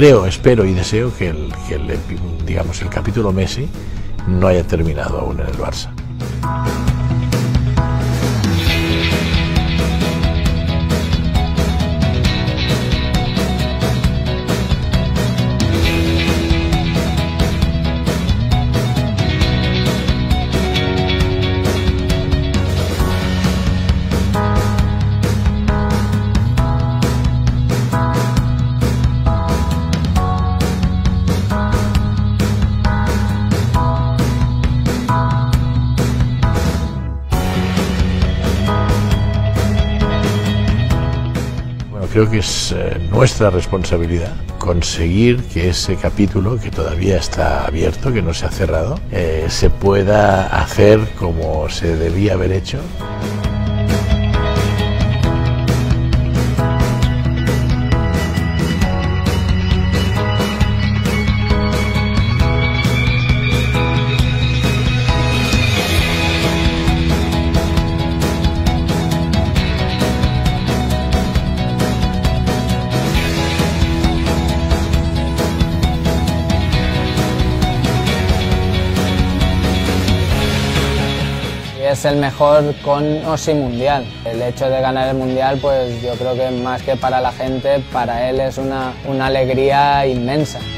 creo, espero y deseo que el capítulo Messi no haya terminado aún en el Barça. Creo que es nuestra responsabilidad conseguir que ese capítulo, que todavía está abierto, que no se ha cerrado, se pueda hacer como se debía haber hecho. Es el mejor con o sin mundial. El hecho de ganar el mundial, pues yo creo que más que para la gente, para él es una alegría inmensa.